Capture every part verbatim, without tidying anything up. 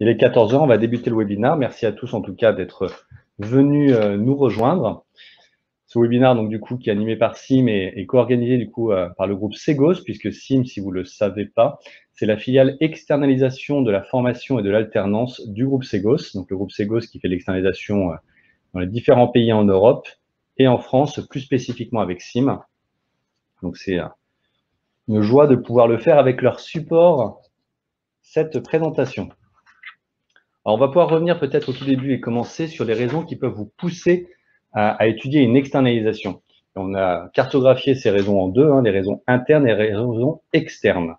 Il est quatorze heures, on va débuter le webinaire. Merci à tous en tout cas d'être venus euh, nous rejoindre. Ce webinaire, donc, du coup, qui est animé par C I M et, et co-organisé du coup euh, par le groupe Cégos, puisque C I M, si vous ne le savez pas, c'est la filiale externalisation de la formation et de l'alternance du groupe Cégos. Donc le groupe Cégos qui fait l'externalisation euh, dans les différents pays en Europe et en France, plus spécifiquement avec C I M. Donc c'est euh, une joie de pouvoir le faire avec leur support, cette présentation. Alors on va pouvoir revenir peut-être au tout début et commencer sur les raisons qui peuvent vous pousser à, à étudier une externalisation. On a cartographié ces raisons en deux, hein, les raisons internes et les raisons externes.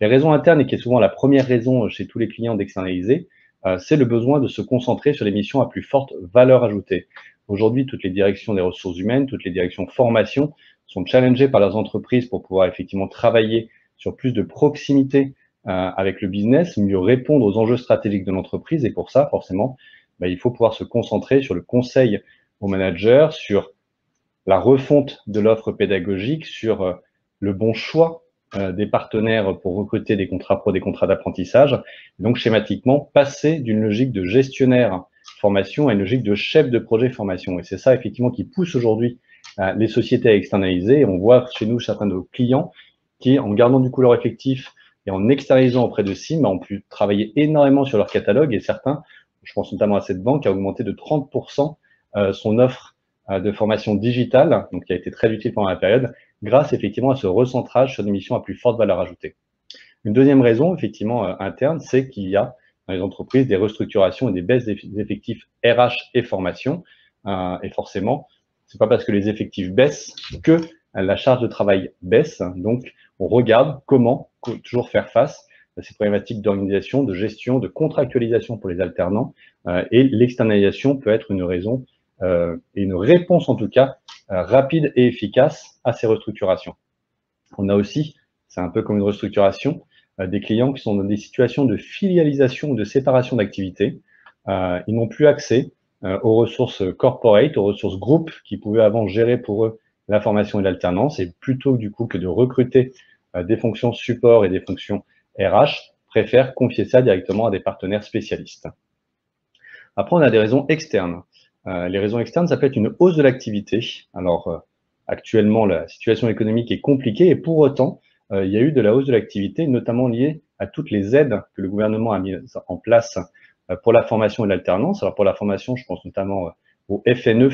Les raisons internes, et qui est souvent la première raison chez tous les clients d'externaliser, euh, c'est le besoin de se concentrer sur les missions à plus forte valeur ajoutée. Aujourd'hui, toutes les directions des ressources humaines, toutes les directions formation sont challengées par leurs entreprises pour pouvoir effectivement travailler sur plus de proximité euh, avec le business, mieux répondre aux enjeux stratégiques de l'entreprise. Et pour ça, forcément, bah, il faut pouvoir se concentrer sur le conseil aux managers, sur la refonte de l'offre pédagogique, sur euh, le bon choix euh, des partenaires pour recruter des contrats pro, des contrats d'apprentissage. Donc, schématiquement, passer d'une logique de gestionnaire formation à une logique de chef de projet formation. Et c'est ça, effectivement, qui pousse aujourd'hui euh, les sociétés à externaliser. Et on voit chez nous certains de nos clients qui, en gardant du coup leur effectif et en externalisant auprès de C I M, ont pu travailler énormément sur leur catalogue. Et certains, je pense notamment à cette banque, a augmenté de trente pour cent euh, son offre euh, de formation digitale, donc qui a été très utile pendant la période, grâce effectivement à ce recentrage sur des missions à plus forte valeur ajoutée. Une deuxième raison, effectivement, euh, interne, c'est qu'il y a dans les entreprises, des restructurations et des baisses des effectifs R H et formation. Euh, et forcément, c'est pas parce que les effectifs baissent que la charge de travail baisse. Donc, on regarde comment toujours faire face à ces problématiques d'organisation, de gestion, de contractualisation pour les alternants. Euh, et l'externalisation peut être une raison euh, et une réponse, en tout cas, euh, rapide et efficace à ces restructurations. On a aussi, c'est un peu comme une restructuration, des clients qui sont dans des situations de filialisation ou de séparation d'activités. Euh, ils n'ont plus accès euh, aux ressources corporate, aux ressources groupes qui pouvaient avant gérer pour eux la formation et l'alternance. Et plutôt du coup que de recruter euh, des fonctions support et des fonctions R H, préfèrent confier ça directement à des partenaires spécialistes. Après, on a des raisons externes. Euh, les raisons externes, ça peut être une hausse de l'activité. Alors, euh, actuellement, la situation économique est compliquée et pour autant, il y a eu de la hausse de l'activité, notamment liée à toutes les aides que le gouvernement a mises en place pour la formation et l'alternance. Alors pour la formation, je pense notamment au F N E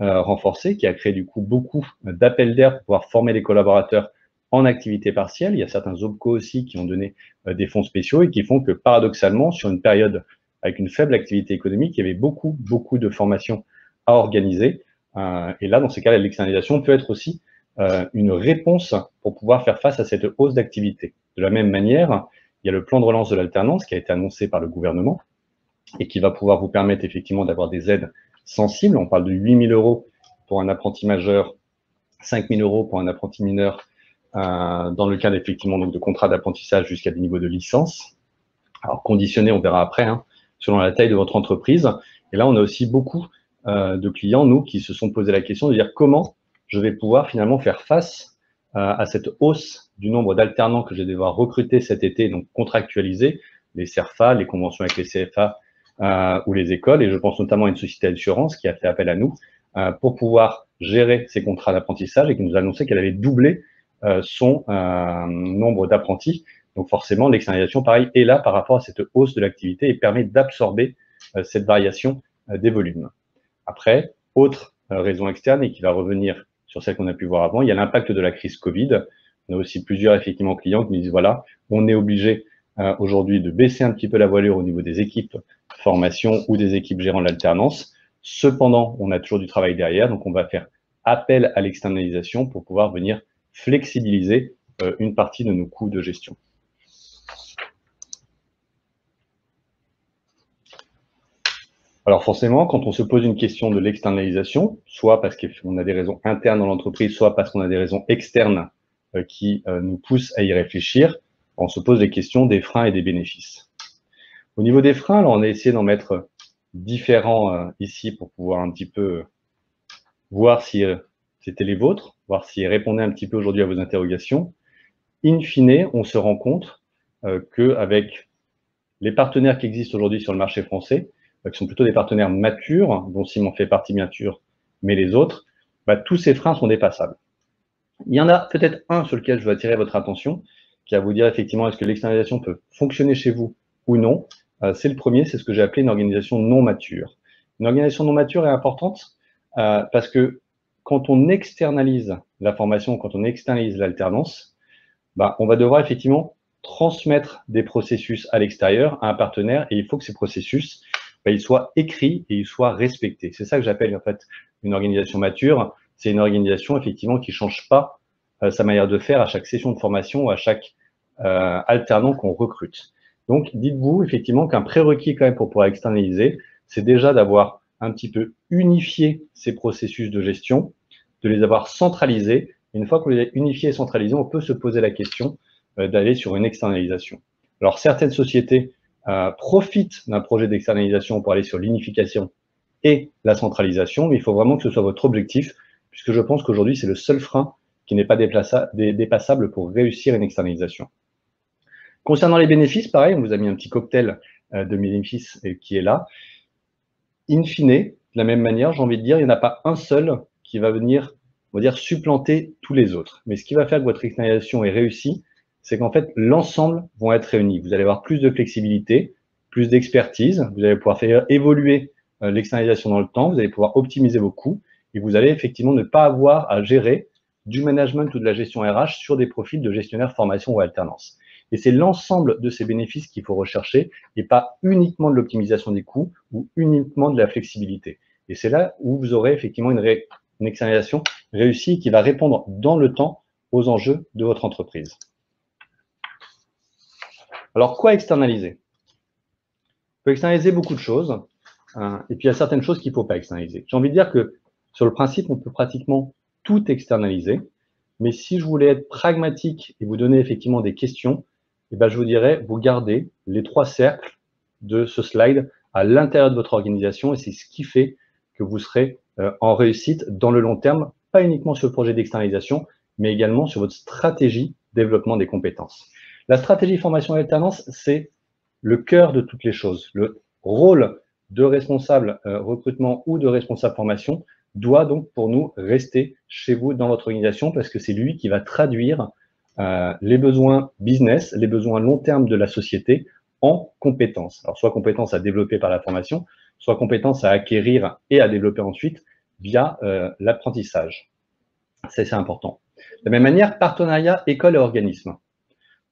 euh, renforcé, qui a créé du coup beaucoup d'appels d'air pour pouvoir former les collaborateurs en activité partielle. Il y a certains O P C O aussi qui ont donné euh, des fonds spéciaux et qui font que paradoxalement, sur une période avec une faible activité économique, il y avait beaucoup, beaucoup de formations à organiser. Euh, et là, dans ces cas-là, l'externalisation peut être aussi Euh, une réponse pour pouvoir faire face à cette hausse d'activité. De la même manière, il y a le plan de relance de l'alternance qui a été annoncé par le gouvernement et qui va pouvoir vous permettre effectivement d'avoir des aides sensibles. On parle de huit mille euros pour un apprenti majeur, cinq mille euros pour un apprenti mineur, euh, dans le cadre effectivement donc de contrats d'apprentissage jusqu'à des niveaux de licence. Alors conditionné, on verra après, hein, selon la taille de votre entreprise. Et là, on a aussi beaucoup euh, de clients, nous, qui se sont posé la question de dire comment je vais pouvoir finalement faire face euh, à cette hausse du nombre d'alternants que je vais devoir recruter cet été, donc contractualiser les C E R F A, les conventions avec les C F A euh, ou les écoles. Et je pense notamment à une société d'assurance qui a fait appel à nous euh, pour pouvoir gérer ces contrats d'apprentissage et qui nous a annoncé qu'elle avait doublé euh, son euh, nombre d'apprentis. Donc forcément, l'externalisation, pareil, est là par rapport à cette hausse de l'activité et permet d'absorber euh, cette variation euh, des volumes. Après, autre euh, raison externe et qui va revenir sur celle qu'on a pu voir avant, il y a l'impact de la crise Covid. On a aussi plusieurs effectivement clients qui nous disent voilà, on est obligé euh, aujourd'hui de baisser un petit peu la voilure au niveau des équipes formation ou des équipes gérant l'alternance. Cependant, on a toujours du travail derrière, donc on va faire appel à l'externalisation pour pouvoir venir flexibiliser euh, une partie de nos coûts de gestion. Alors forcément, quand on se pose une question de l'externalisation, soit parce qu'on a des raisons internes dans l'entreprise, soit parce qu'on a des raisons externes qui nous poussent à y réfléchir, on se pose des questions des freins et des bénéfices. Au niveau des freins, alors on a essayé d'en mettre différents ici pour pouvoir un petit peu voir si c'était les vôtres, voir s'ils répondaient un petit peu aujourd'hui à vos interrogations. In fine, on se rend compte qu'avec les partenaires qui existent aujourd'hui sur le marché français, euh, qui sont plutôt des partenaires matures, dont C I M en fait partie bien sûr, mais les autres, bah, tous ces freins sont dépassables. Il y en a peut-être un sur lequel je veux attirer votre attention, qui va vous dire effectivement est-ce que l'externalisation peut fonctionner chez vous ou non. Euh, c'est le premier, c'est ce que j'ai appelé une organisation non mature. Une organisation non mature est importante euh, parce que quand on externalise la formation, quand on externalise l'alternance, bah, on va devoir effectivement transmettre des processus à l'extérieur, à un partenaire, et il faut que ces processus bah, ils soient écrits et ils soient respectés. C'est ça que j'appelle en fait une organisation mature. C'est une organisation effectivement qui ne change pas euh, sa manière de faire à chaque session de formation ou à chaque euh, alternant qu'on recrute. Donc, dites-vous effectivement qu'un prérequis quand même pour pouvoir externaliser, c'est déjà d'avoir un petit peu unifié ces processus de gestion, de les avoir centralisés. Une fois qu'on les a unifiés et centralisés, on peut se poser la question euh, d'aller sur une externalisation. Alors, certaines sociétés euh, profitent d'un projet d'externalisation pour aller sur l'unification et la centralisation, mais il faut vraiment que ce soit votre objectif, puisque je pense qu'aujourd'hui, c'est le seul frein qui n'est pas dépassable pour réussir une externalisation. Concernant les bénéfices, pareil, on vous a mis un petit cocktail de bénéfices qui est là. In fine, de la même manière, j'ai envie de dire, il n'y en a pas un seul qui va venir, on va dire, supplanter tous les autres. Mais ce qui va faire que votre externalisation est réussie, c'est qu'en fait, l'ensemble vont être réunis. Vous allez avoir plus de flexibilité, plus d'expertise, vous allez pouvoir faire évoluer l'externalisation dans le temps, vous allez pouvoir optimiser vos coûts, et vous allez effectivement ne pas avoir à gérer du management ou de la gestion R H sur des profils de gestionnaires formation ou alternance. Et c'est l'ensemble de ces bénéfices qu'il faut rechercher et pas uniquement de l'optimisation des coûts ou uniquement de la flexibilité. Et c'est là où vous aurez effectivement une, ré... une externalisation réussie qui va répondre dans le temps aux enjeux de votre entreprise. Alors, quoi externaliser? On peut externaliser beaucoup de choses hein, et puis il y a certaines choses qu'il ne faut pas externaliser. J'ai envie de dire que sur le principe, on peut pratiquement tout externaliser, mais si je voulais être pragmatique et vous donner effectivement des questions, eh ben je vous dirais, vous gardez les trois cercles de ce slide à l'intérieur de votre organisation et c'est ce qui fait que vous serez en réussite dans le long terme, pas uniquement sur le projet d'externalisation, mais également sur votre stratégie développement des compétences. La stratégie formation et alternance, c'est le cœur de toutes les choses. Le rôle de responsable recrutement ou de responsable formation doit donc pour nous rester chez vous dans votre organisation parce que c'est lui qui va traduire euh, les besoins business, les besoins long terme de la société en compétences. Alors soit compétences à développer par la formation, soit compétences à acquérir et à développer ensuite via euh, l'apprentissage. Ça, c'est important. De la même manière, partenariat, école et organisme.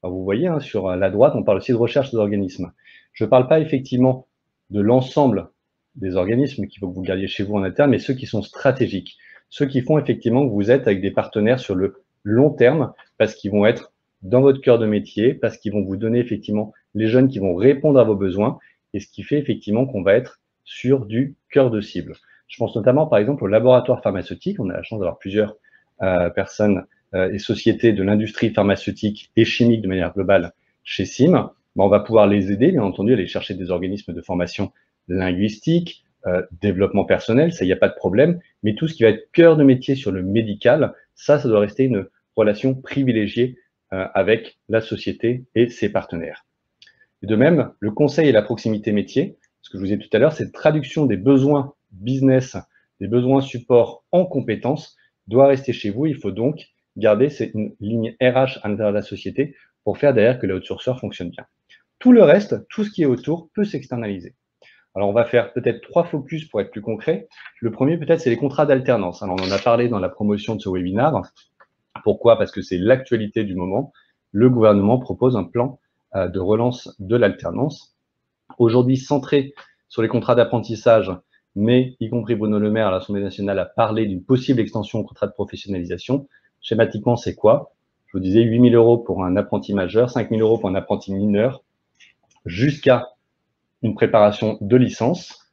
Alors, vous voyez, hein, sur la droite, on parle aussi de recherche des organismes. Je ne parle pas effectivement de l'ensemble des organismes qu'il faut que vous gardiez chez vous en interne, mais ceux qui sont stratégiques, ceux qui font effectivement que vous êtes avec des partenaires sur le long terme, parce qu'ils vont être dans votre cœur de métier, parce qu'ils vont vous donner effectivement les jeunes qui vont répondre à vos besoins, et ce qui fait effectivement qu'on va être sur du cœur de cible. Je pense notamment par exemple au laboratoire pharmaceutique, on a la chance d'avoir plusieurs euh, personnes euh, et sociétés de l'industrie pharmaceutique et chimique de manière globale chez C I M, ben, on va pouvoir les aider, bien entendu, à aller chercher des organismes de formation linguistique, euh, développement personnel, ça, il n'y a pas de problème, mais tout ce qui va être cœur de métier sur le médical, ça, ça doit rester une relation privilégiée euh, avec la société et ses partenaires. Et de même, le conseil et la proximité métier, ce que je vous ai dit tout à l'heure, c'est la traduction des besoins business, des besoins support en compétences, doit rester chez vous, il faut donc garder cette ligne R H à l'intérieur de la société pour faire derrière que les outsourceurs fonctionnent bien. Tout le reste, tout ce qui est autour peut s'externaliser. Alors, on va faire peut-être trois focus pour être plus concret. Le premier, peut-être, c'est les contrats d'alternance. Alors, on en a parlé dans la promotion de ce webinaire. Pourquoi? Parce que c'est l'actualité du moment. Le gouvernement propose un plan de relance de l'alternance. Aujourd'hui, centré sur les contrats d'apprentissage, mais y compris Bruno Le Maire à l'Assemblée nationale a parlé d'une possible extension au contrat de professionnalisation. Schématiquement, c'est quoi? Je vous disais huit mille euros pour un apprenti majeur, cinq mille euros pour un apprenti mineur, jusqu'à une préparation de licence,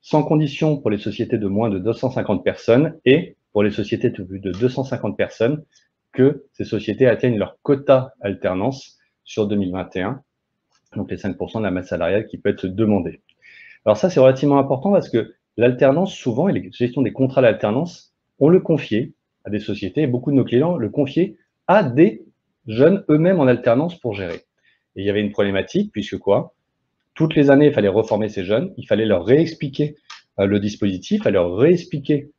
sans condition pour les sociétés de moins de deux cent cinquante personnes et pour les sociétés de plus de deux cent cinquante personnes que ces sociétés atteignent leur quota alternance sur deux mille vingt et un, donc les cinq pour cent de la masse salariale qui peut être demandée. Alors ça, c'est relativement important parce que l'alternance, souvent, et la gestion des contrats d'alternance, on le confiait à des sociétés et beaucoup de nos clients le confiaient à des jeunes eux-mêmes en alternance pour gérer. Et il y avait une problématique, puisque quoi? Toutes les années, il fallait reformer ces jeunes, il fallait leur réexpliquer le dispositif, il fallait leur réexpliquer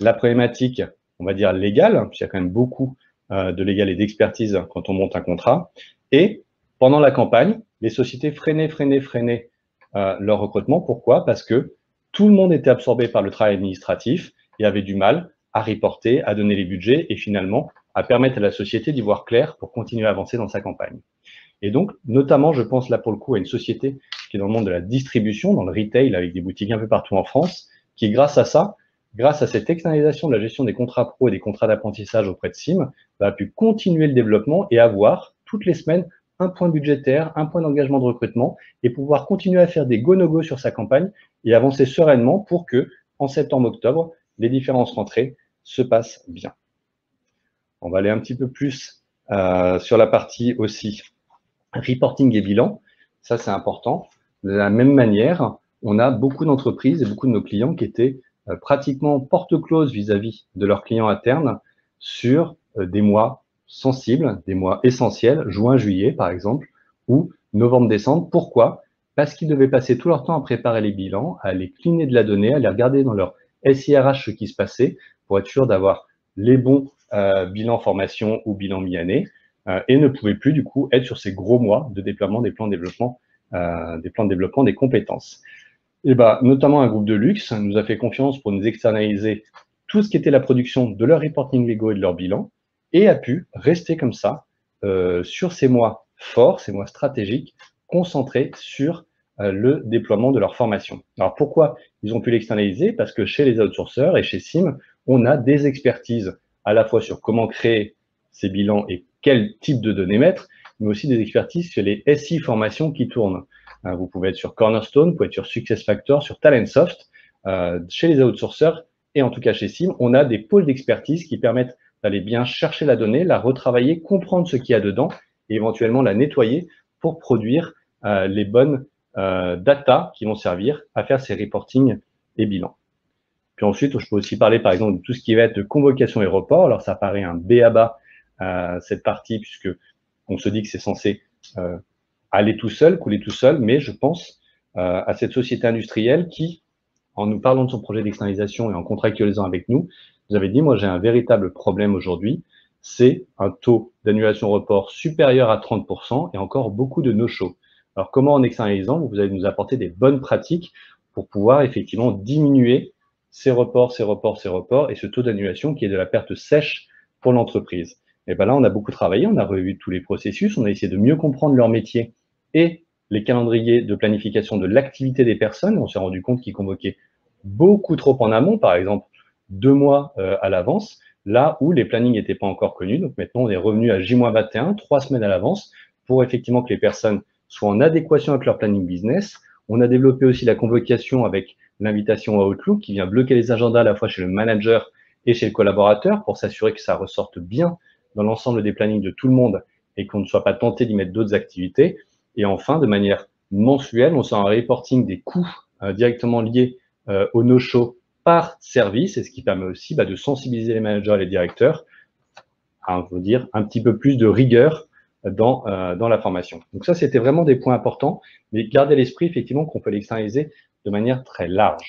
la problématique, on va dire, légale, puisqu'il y a quand même beaucoup de légal et d'expertise quand on monte un contrat. Et pendant la campagne, les sociétés freinaient, freinaient, freinaient leur recrutement. Pourquoi? Parce que tout le monde était absorbé par le travail administratif et avait du mal à reporter, à donner les budgets et finalement à permettre à la société d'y voir clair pour continuer à avancer dans sa campagne. Et donc, notamment, je pense là pour le coup à une société qui est dans le monde de la distribution, dans le retail, avec des boutiques un peu partout en France, qui grâce à ça, grâce à cette externalisation de la gestion des contrats pro et des contrats d'apprentissage auprès de C I M, a pu continuer le développement et avoir toutes les semaines un point budgétaire, un point d'engagement de recrutement et pouvoir continuer à faire des go-no-go sur sa campagne et avancer sereinement pour que, en septembre-octobre, les différentes rentrées se passent bien. On va aller un petit peu plus euh, sur la partie aussi reporting et bilan. Ça, c'est important. De la même manière, on a beaucoup d'entreprises et beaucoup de nos clients qui étaient euh, pratiquement porte-close vis-à-vis de leurs clients internes sur euh, des mois sensibles, des mois essentiels, juin, juillet par exemple, ou novembre, décembre. Pourquoi? Parce qu'ils devaient passer tout leur temps à préparer les bilans, à aller cliner de la donnée, à aller regarder dans leur S I R H ce qui se passait pour être sûr d'avoir les bons euh, bilans formation ou bilans mi-année euh, et ne pouvaient plus du coup être sur ces gros mois de déploiement des plans de développement, euh, des plans de développement des compétences. Et bah, notamment un groupe de luxe nous a fait confiance pour nous externaliser tout ce qui était la production de leur reporting légaux et de leur bilan et a pu rester comme ça euh, sur ces mois forts, ces mois stratégiques, concentrés sur le déploiement de leur formation. Alors pourquoi ils ont pu l'externaliser? Parce que chez les outsourceurs et chez C I M, on a des expertises à la fois sur comment créer ces bilans et quel type de données mettre, mais aussi des expertises sur les S I formations qui tournent. Vous pouvez être sur Cornerstone, vous pouvez être sur SuccessFactors, sur Talentsoft. Chez les outsourceurs et en tout cas chez C I M, on a des pôles d'expertise qui permettent d'aller bien chercher la donnée, la retravailler, comprendre ce qu'il y a dedans et éventuellement la nettoyer pour produire les bonnes Euh, data qui vont servir à faire ces reporting et bilans. Puis ensuite, je peux aussi parler par exemple de tout ce qui va être convocation et report. Alors ça paraît un b a ba euh, cette partie puisque on se dit que c'est censé euh, aller tout seul, couler tout seul, mais je pense euh, à cette société industrielle qui, en nous parlant de son projet d'externalisation et en contractualisant avec nous, nous avait dit, moi j'ai un véritable problème aujourd'hui, c'est un taux d'annulation report supérieur à trente pour cent et encore beaucoup de no-show. Alors, comment en externalisant, vous allez nous apporter des bonnes pratiques pour pouvoir effectivement diminuer ces reports, ces reports, ces reports et ce taux d'annulation qui est de la perte sèche pour l'entreprise. Et bien là, on a beaucoup travaillé, on a revu tous les processus, on a essayé de mieux comprendre leur métier et les calendriers de planification de l'activité des personnes. On s'est rendu compte qu'ils convoquaient beaucoup trop en amont, par exemple deux mois à l'avance, là où les plannings n'étaient pas encore connus. Donc maintenant, on est revenu à J moins vingt et un, trois semaines à l'avance, pour effectivement que les personnes soit en adéquation avec leur planning business. On a développé aussi la convocation avec l'invitation à Outlook qui vient bloquer les agendas à la fois chez le manager et chez le collaborateur pour s'assurer que ça ressorte bien dans l'ensemble des plannings de tout le monde et qu'on ne soit pas tenté d'y mettre d'autres activités. Et enfin, de manière mensuelle, on sort un reporting des coûts euh, directement liés euh, au no-show par service, et ce qui permet aussi bah, de sensibiliser les managers et les directeurs à, on va dire, un petit peu plus de rigueur Dans, euh, dans la formation. Donc ça, c'était vraiment des points importants, mais gardez à l'esprit effectivement qu'on peut l'externaliser de manière très large.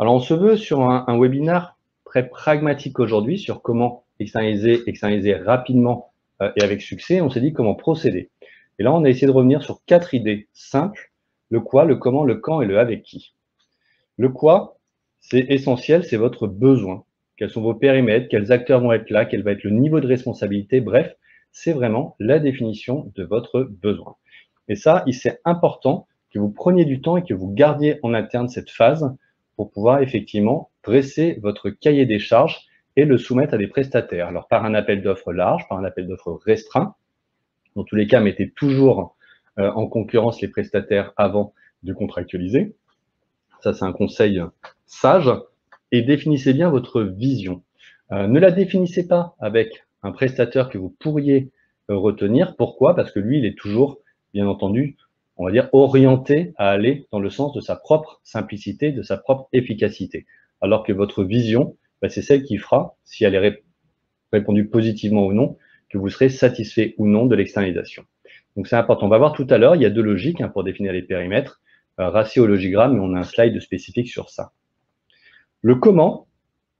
Alors, on se veut sur un, un webinar très pragmatique aujourd'hui sur comment externaliser, externaliser rapidement euh, et avec succès. On s'est dit comment procéder. Et là, on a essayé de revenir sur quatre idées simples, le quoi, le comment, le quand et le avec qui. Le quoi, c'est essentiel, c'est votre besoin. Quels sont vos périmètres, quels acteurs vont être là, quel va être le niveau de responsabilité, bref, c'est vraiment la définition de votre besoin. Et ça, c'est important que vous preniez du temps et que vous gardiez en interne cette phase pour pouvoir effectivement dresser votre cahier des charges et le soumettre à des prestataires. Alors, par un appel d'offres large, par un appel d'offres restreint, dans tous les cas, mettez toujours en concurrence les prestataires avant de contractualiser. Ça, c'est un conseil sage. Et définissez bien votre vision. Euh, ne la définissez pas avec un prestataire que vous pourriez euh, retenir. Pourquoi? Parce que lui, il est toujours, bien entendu, on va dire, orienté à aller dans le sens de sa propre simplicité, de sa propre efficacité. Alors que votre vision, bah, c'est celle qui fera, si elle est ré répondu positivement ou non, que vous serez satisfait ou non de l'externalisation. Donc c'est important. On va voir tout à l'heure, il y a deux logiques hein, pour définir les périmètres, euh, ratio, logigramme, et on a un slide spécifique sur ça. Le comment,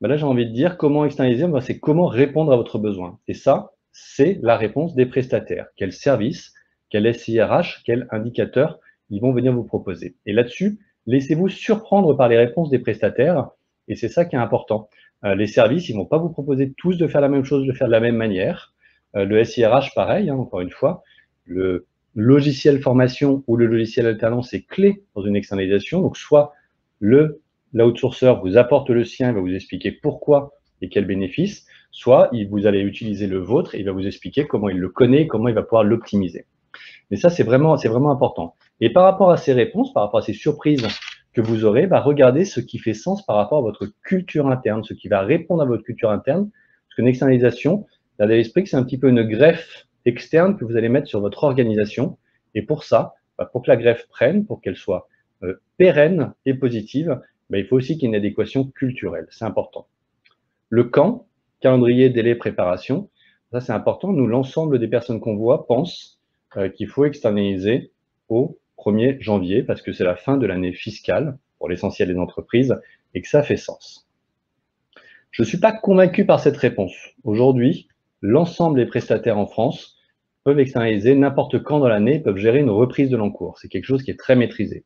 ben là j'ai envie de dire comment externaliser, ben, c'est comment répondre à votre besoin. Et ça, c'est la réponse des prestataires. Quel service, quel S I R H, quel indicateur ils vont venir vous proposer. Et là-dessus, laissez-vous surprendre par les réponses des prestataires, et c'est ça qui est important. Euh, les services, ils ne vont pas vous proposer tous de faire la même chose, de faire de la même manière. Euh, le S I R H, pareil, hein, encore une fois. Le logiciel formation ou le logiciel alternance est clé dans une externalisation. Donc, soit le l'outsourcer vous apporte le sien, il va vous expliquer pourquoi et quels bénéfices, soit il, vous allez utiliser le vôtre, et il va vous expliquer comment il le connaît, comment il va pouvoir l'optimiser. Mais ça, c'est vraiment, c'est vraiment important. Et par rapport à ces réponses, par rapport à ces surprises que vous aurez, bah, regardez ce qui fait sens par rapport à votre culture interne, ce qui va répondre à votre culture interne. Parce qu'une externalisation, gardez à l'esprit que c'est un petit peu une greffe externe que vous allez mettre sur votre organisation. Et pour ça, bah, pour que la greffe prenne, pour qu'elle soit euh, pérenne et positive, bah, il faut aussi qu'il y ait une adéquation culturelle. C'est important. Le quand, calendrier, délai, préparation, ça c'est important. Nous, l'ensemble des personnes qu'on voit pensent euh, qu'il faut externaliser au premier janvier, parce que c'est la fin de l'année fiscale pour l'essentiel des entreprises et que ça fait sens. Je ne suis pas convaincu par cette réponse. Aujourd'hui, l'ensemble des prestataires en France peuvent externaliser n'importe quand dans l'année, peuvent gérer une reprise de l'encours. C'est quelque chose qui est très maîtrisé.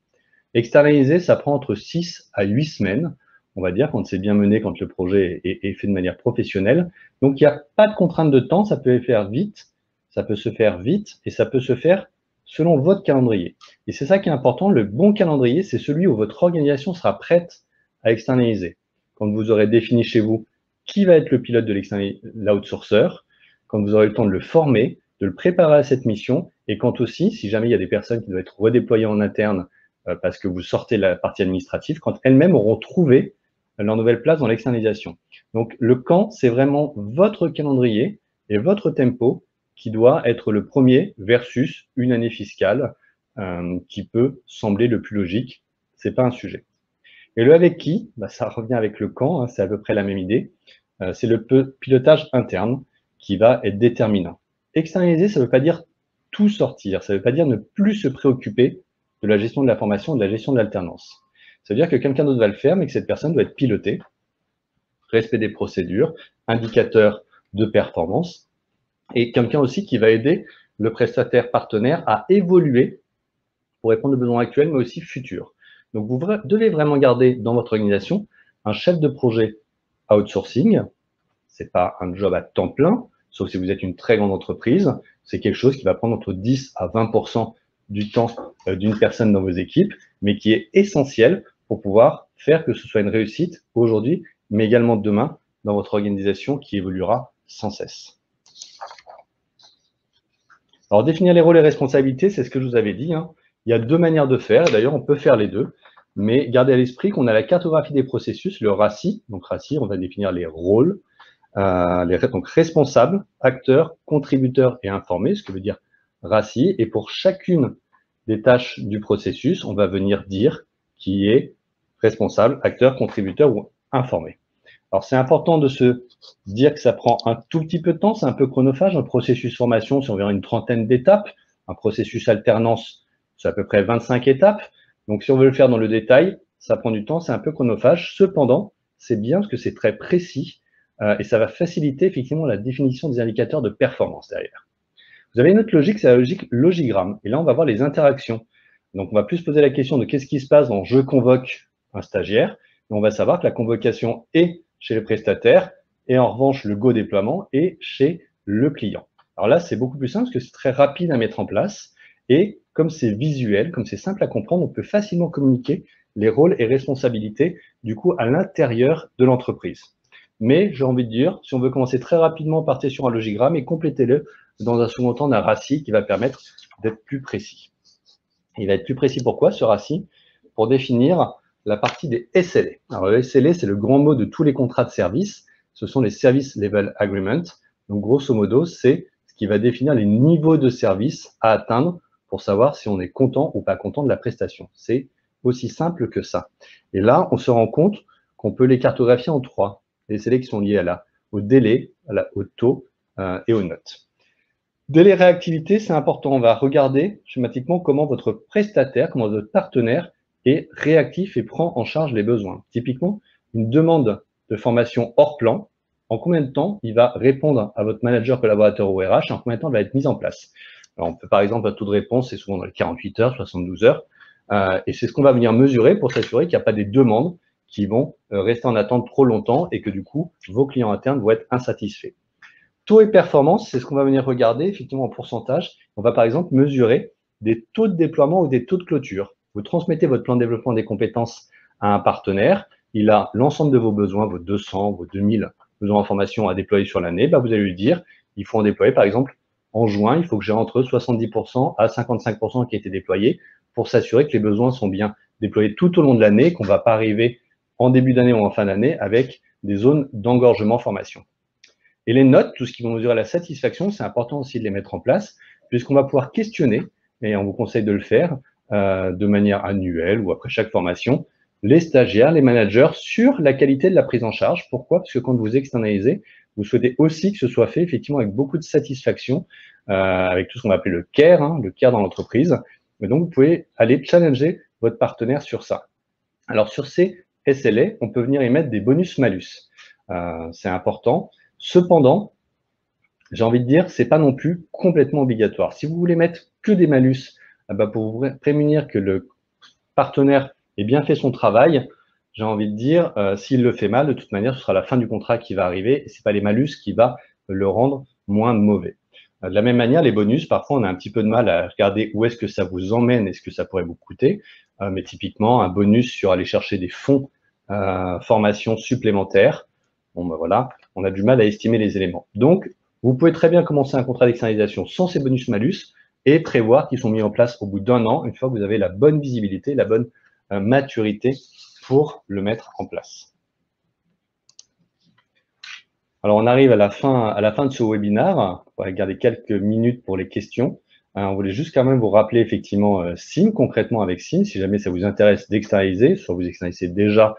Externaliser, ça prend entre six à huit semaines, on va dire, quand c'est bien mené, quand le projet est fait de manière professionnelle. Donc, il n'y a pas de contrainte de temps, ça peut faire vite, ça peut se faire vite et ça peut se faire selon votre calendrier. Et c'est ça qui est important, le bon calendrier, c'est celui où votre organisation sera prête à externaliser. Quand vous aurez défini chez vous qui va être le pilote de l'outsourcer, quand vous aurez le temps de le former, de le préparer à cette mission, et quand aussi, si jamais il y a des personnes qui doivent être redéployées en interne euh, parce que vous sortez la partie administrative, quand elles-mêmes auront trouvé leur nouvelle place dans l'externalisation. Donc le quand, c'est vraiment votre calendrier et votre tempo qui doit être le premier versus une année fiscale euh, qui peut sembler le plus logique. Ce n'est pas un sujet. Et le avec qui, bah, ça revient avec le quand, hein, c'est à peu près la même idée. Euh, c'est le pilotage interne qui va être déterminant. Externaliser, ça ne veut pas dire tout sortir, ça ne veut pas dire ne plus se préoccuper de la gestion de la formation, de la gestion de l'alternance. Ça veut dire que quelqu'un d'autre va le faire, mais que cette personne doit être pilotée. Respect des procédures, indicateurs de performance, et quelqu'un aussi qui va aider le prestataire partenaire à évoluer pour répondre aux besoins actuels, mais aussi futurs. Donc, vous devez vraiment garder dans votre organisation un chef de projet outsourcing. Ce n'est pas un job à temps plein, sauf si vous êtes une très grande entreprise. C'est quelque chose qui va prendre entre dix à vingt pour cent du temps d'une personne dans vos équipes, mais qui est essentiel pour pouvoir faire que ce soit une réussite aujourd'hui, mais également demain dans votre organisation qui évoluera sans cesse. Alors, définir les rôles et responsabilités, c'est ce que je vous avais dit, hein. Il y a deux manières de faire. D'ailleurs, on peut faire les deux. Mais gardez à l'esprit qu'on a la cartographie des processus, le RACI. Donc, RACI, on va définir les rôles, euh, les donc responsables, acteurs, contributeurs et informés, ce que veut dire RACI. Et pour chacune des tâches du processus, on va venir dire qui est responsable, acteur, contributeur ou informé. Alors, c'est important de se dire que ça prend un tout petit peu de temps, c'est un peu chronophage. Un processus formation, c'est environ une trentaine d'étapes. Un processus alternance, c'est à peu près vingt-cinq étapes. Donc, si on veut le faire dans le détail, ça prend du temps, c'est un peu chronophage. Cependant, c'est bien parce que c'est très précis euh, et ça va faciliter effectivement la définition des indicateurs de performance derrière. Vous avez une autre logique, c'est la logique logigramme. Et là, on va voir les interactions. Donc, on va plus poser la question de qu'est-ce qui se passe quand je convoque un stagiaire. Et on va savoir que la convocation est chez le prestataire, et en revanche, le go déploiement est chez le client. Alors là, c'est beaucoup plus simple parce que c'est très rapide à mettre en place, et comme c'est visuel, comme c'est simple à comprendre, on peut facilement communiquer les rôles et responsabilités, du coup, à l'intérieur de l'entreprise. Mais j'ai envie de dire, si on veut commencer très rapidement, partez sur un logigramme et complétez-le dans un second temps d'un RACI qui va permettre d'être plus précis. Il va être plus précis pourquoi, ce RACI? Pour définir la partie des S L A. Alors, le S L A, c'est le grand mot de tous les contrats de service. Ce sont les Service Level Agreement. Donc, grosso modo, c'est ce qui va définir les niveaux de service à atteindre pour savoir si on est content ou pas content de la prestation. C'est aussi simple que ça. Et là, on se rend compte qu'on peut les cartographier en trois. Les S L A qui sont liés à la, au délai, à la, au taux euh, et aux notes. De la réactivité, c'est important. On va regarder schématiquement comment votre prestataire, comment votre partenaire est réactif et prend en charge les besoins. Typiquement, une demande de formation hors plan, en combien de temps il va répondre à votre manager, collaborateur ou R H, en combien de temps elle va être mise en place. Alors, on peut par exemple, un taux de réponse, c'est souvent dans les quarante-huit heures, soixante-douze heures, euh, et c'est ce qu'on va venir mesurer pour s'assurer qu'il n'y a pas des demandes qui vont rester en attente trop longtemps et que du coup, vos clients internes vont être insatisfaits. Taux et performance, c'est ce qu'on va venir regarder effectivement en pourcentage. On va par exemple mesurer des taux de déploiement ou des taux de clôture. Vous transmettez votre plan de développement des compétences à un partenaire, il a l'ensemble de vos besoins, vos deux cents, vos deux mille besoins en formation à déployer sur l'année, bah vous allez lui dire, il faut en déployer par exemple en juin, il faut que j'ai entre soixante-dix pour cent à cinquante-cinq pour cent qui a été déployé pour s'assurer que les besoins sont bien déployés tout au long de l'année, qu'on ne va pas arriver en début d'année ou en fin d'année avec des zones d'engorgement formation. Et les notes, tout ce qui va mesurer la satisfaction, c'est important aussi de les mettre en place, puisqu'on va pouvoir questionner, et on vous conseille de le faire euh, de manière annuelle ou après chaque formation, les stagiaires, les managers, sur la qualité de la prise en charge. Pourquoi? Parce que quand vous externalisez, vous souhaitez aussi que ce soit fait effectivement avec beaucoup de satisfaction, euh, avec tout ce qu'on va appeler le care, hein, le care dans l'entreprise. Mais donc, vous pouvez aller challenger votre partenaire sur ça. Alors, sur ces S L A, on peut venir y mettre des bonus-malus. Euh, c'est important. Cependant, j'ai envie de dire, ce n'est pas non plus complètement obligatoire. Si vous voulez mettre que des malus pour vous prémunir que le partenaire ait bien fait son travail, j'ai envie de dire, euh, s'il le fait mal, de toute manière, ce sera la fin du contrat qui va arriver et ce n'est pas les malus qui va le rendre moins mauvais. De la même manière, les bonus, parfois, on a un petit peu de mal à regarder où est-ce que ça vous emmène et ce que ça pourrait vous coûter. Euh, mais typiquement, un bonus sur aller chercher des fonds euh, formation supplémentaires. Bon, ben voilà, on a du mal à estimer les éléments. Donc, vous pouvez très bien commencer un contrat d'externalisation sans ces bonus-malus et prévoir qu'ils sont mis en place au bout d'un an, une fois que vous avez la bonne visibilité, la bonne euh, maturité pour le mettre en place. Alors, on arrive à la fin, à la fin de ce webinaire. On va garder quelques minutes pour les questions. Alors, on voulait juste quand même vous rappeler effectivement euh, C I M, concrètement avec C I M, si jamais ça vous intéresse d'externaliser, soit vous externalisez déjà,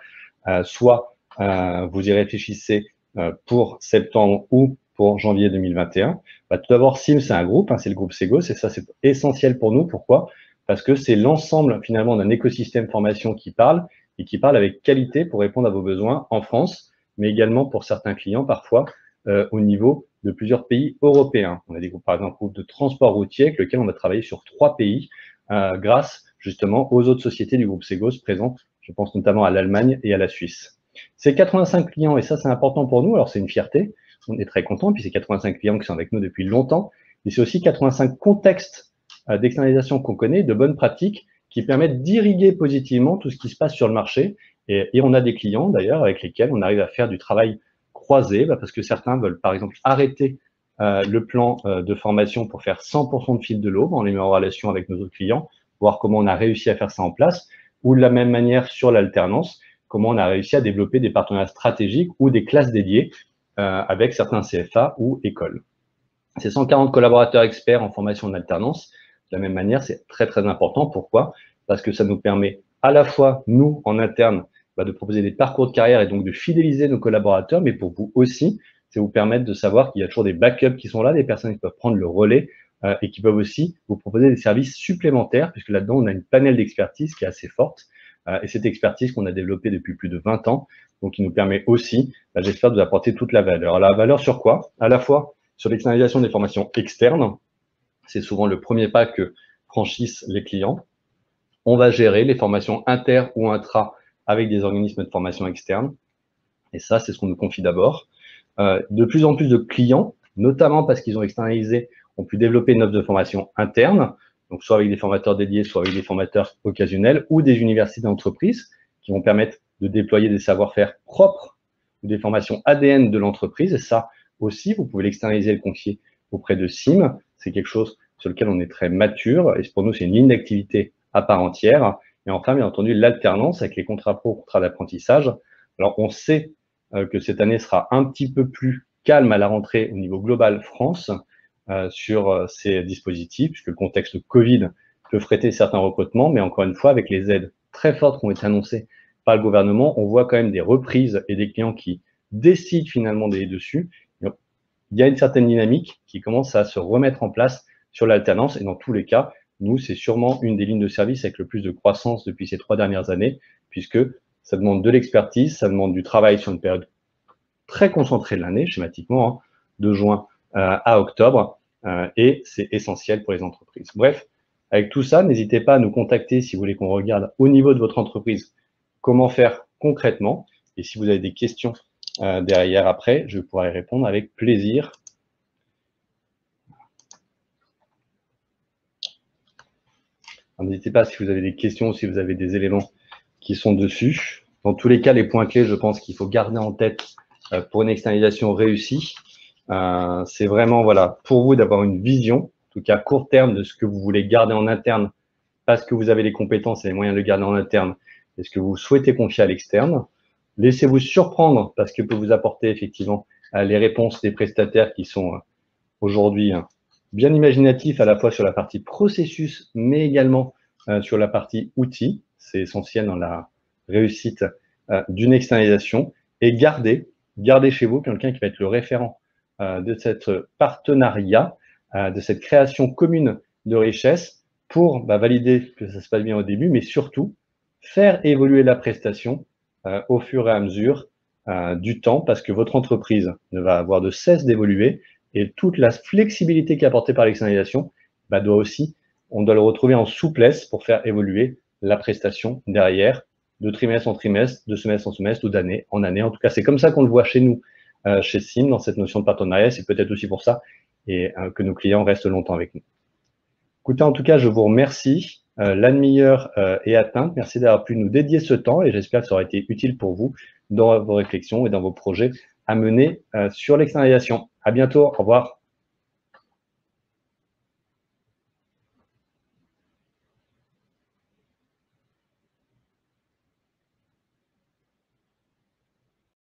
euh, soit... Euh, vous y réfléchissez euh, pour septembre ou pour janvier deux mille vingt et un. Bah, tout d'abord, C I M, c'est un groupe, hein, c'est le groupe Cégos, et ça, c'est essentiel pour nous. Pourquoi? Parce que c'est l'ensemble, finalement, d'un écosystème formation qui parle et qui parle avec qualité pour répondre à vos besoins en France, mais également pour certains clients, parfois, euh, au niveau de plusieurs pays européens. On a des groupes, par exemple, groupe de transport routier avec lequel on va travailler sur trois pays euh, grâce, justement, aux autres sociétés du groupe Cégos présentes, je pense notamment à l'Allemagne et à la Suisse. C'est quatre-vingt-cinq clients, et ça, c'est important pour nous. Alors, c'est une fierté, on est très content. Puis, c'est quatre-vingt-cinq clients qui sont avec nous depuis longtemps. Mais c'est aussi quatre-vingt-cinq contextes d'externalisation qu'on connaît, de bonnes pratiques qui permettent d'irriguer positivement tout ce qui se passe sur le marché. Et, et on a des clients, d'ailleurs, avec lesquels on arrive à faire du travail croisé, bah, parce que certains veulent, par exemple, arrêter euh, le plan euh, de formation pour faire cent pour cent de fil de l'eau, en les mettant en relation avec nos autres clients, voir comment on a réussi à faire ça en place, ou de la même manière sur l'alternance, comment on a réussi à développer des partenariats stratégiques ou des classes dédiées euh, avec certains C F A ou écoles. Ces cent quarante collaborateurs experts en formation en alternance, de la même manière, c'est très très important. Pourquoi? Parce que ça nous permet à la fois, nous, en interne, bah, de proposer des parcours de carrière et donc de fidéliser nos collaborateurs, mais pour vous aussi, c'est vous permettre de savoir qu'il y a toujours des backups qui sont là, des personnes qui peuvent prendre le relais euh, et qui peuvent aussi vous proposer des services supplémentaires, puisque là-dedans, on a une panel d'expertise qui est assez forte. Et cette expertise qu'on a développée depuis plus de vingt ans, donc qui nous permet aussi, bah, j'espère, de vous apporter toute la valeur. La valeur sur quoi? À la fois sur l'externalisation des formations externes, c'est souvent le premier pas que franchissent les clients. On va gérer les formations inter ou intra avec des organismes de formation externe. Et ça, c'est ce qu'on nous confie d'abord. Euh, de plus en plus de clients, notamment parce qu'ils ont externalisé, ont pu développer une offre de formation interne, donc soit avec des formateurs dédiés, soit avec des formateurs occasionnels ou des universités d'entreprise qui vont permettre de déployer des savoir-faire propres ou des formations A D N de l'entreprise. Et ça aussi, vous pouvez l'externaliser et le confier auprès de C I M. C'est quelque chose sur lequel on est très mature et pour nous, c'est une ligne d'activité à part entière. Et enfin, bien entendu, l'alternance avec les contrats pro, contrats d'apprentissage. Alors, on sait que cette année sera un petit peu plus calme à la rentrée au niveau global France, Euh, sur euh, ces dispositifs, puisque le contexte de Covid peut freiner certains recrutements, mais encore une fois, avec les aides très fortes qui ont été annoncées par le gouvernement, on voit quand même des reprises et des clients qui décident finalement d'aller dessus. Donc, il y a une certaine dynamique qui commence à se remettre en place sur l'alternance. Et dans tous les cas, nous, c'est sûrement une des lignes de service avec le plus de croissance depuis ces trois dernières années, puisque ça demande de l'expertise, ça demande du travail sur une période très concentrée de l'année, schématiquement, hein, de juin euh, à octobre, euh, et c'est essentiel pour les entreprises. Bref, avec tout ça, n'hésitez pas à nous contacter si vous voulez qu'on regarde au niveau de votre entreprise comment faire concrètement. Et si vous avez des questions euh, derrière après, je pourrai répondre avec plaisir. N'hésitez pas si vous avez des questions, si vous avez des éléments qui sont dessus. Dans tous les cas, les points clés, je pense qu'il faut garder en tête euh, pour une externalisation réussie. Euh, c'est vraiment voilà, pour vous d'avoir une vision, en tout cas à court terme, de ce que vous voulez garder en interne parce que vous avez les compétences et les moyens de le garder en interne et ce que vous souhaitez confier à l'externe. Laissez-vous surprendre parce que peut vous apporter effectivement les réponses des prestataires qui sont aujourd'hui bien imaginatifs à la fois sur la partie processus, mais également sur la partie outils. C'est essentiel dans la réussite d'une externalisation. Et gardez, gardez chez vous quelqu'un qui va être le référent de cette partenariat, de cette création commune de richesse pour bah, valider que ça se passe bien au début, mais surtout faire évoluer la prestation Euh, au fur et à mesure euh, du temps, parce que votre entreprise ne va avoir de cesse d'évoluer et toute la flexibilité qui est apportée par l'externalisation bah, doit aussi, on doit le retrouver en souplesse pour faire évoluer la prestation derrière, de trimestre en trimestre, de semestre en semestre ou d'année en année. En tout cas, c'est comme ça qu'on le voit chez nous, euh, chez C I M, dans cette notion de partenariat. C'est peut-être aussi pour ça et euh, que nos clients restent longtemps avec nous. Écoutez, en tout cas, je vous remercie. Euh, la demi-heure euh, est atteinte. Merci d'avoir pu nous dédier ce temps et j'espère que ça aura été utile pour vous dans vos réflexions et dans vos projets à mener euh, sur l'externalisation. À bientôt. Au revoir.